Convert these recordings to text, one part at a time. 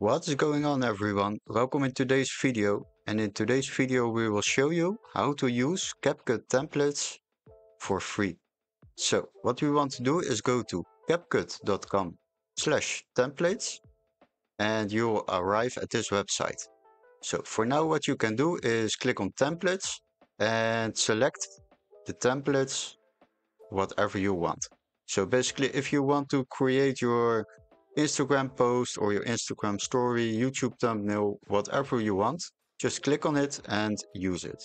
What is going on everyone, welcome in today's video, and in today's video we will show you how to use CapCut templates for free. So what we want to do is go to capcut.com/templates and you will arrive at this website. So for now what you can do is click on templates and select the templates whatever you want. So basically if you want to create your Instagram post or your Instagram story, YouTube thumbnail, whatever you want, just click on it and use it.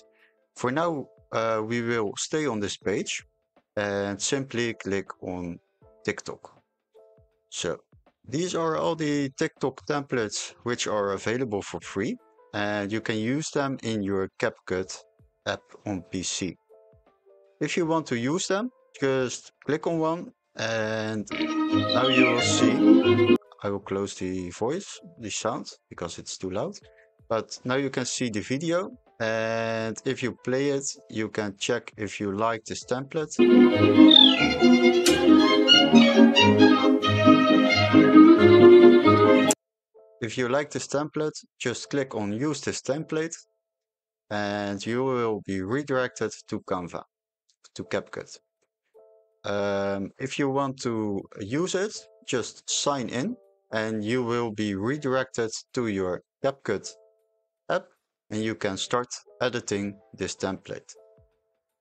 For now we will stay on this page and simply click on TikTok. So these are all the TikTok templates which are available for free, and you can use them in your CapCut app on PC. If you want to use them, just click on one. And now you will see, I will close the sound because it's too loud, but now you can see the video, and if you play it you can check if you like this template. If you like this template, just click on use this template and you will be redirected to Canva, to CapCut. If you want to use it, just sign in and you will be redirected to your CapCut app and you can start editing this template.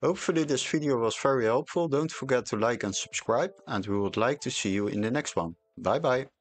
Hopefully this video was very helpful. Don't forget to like and subscribe, and we would like to see you in the next one. Bye bye.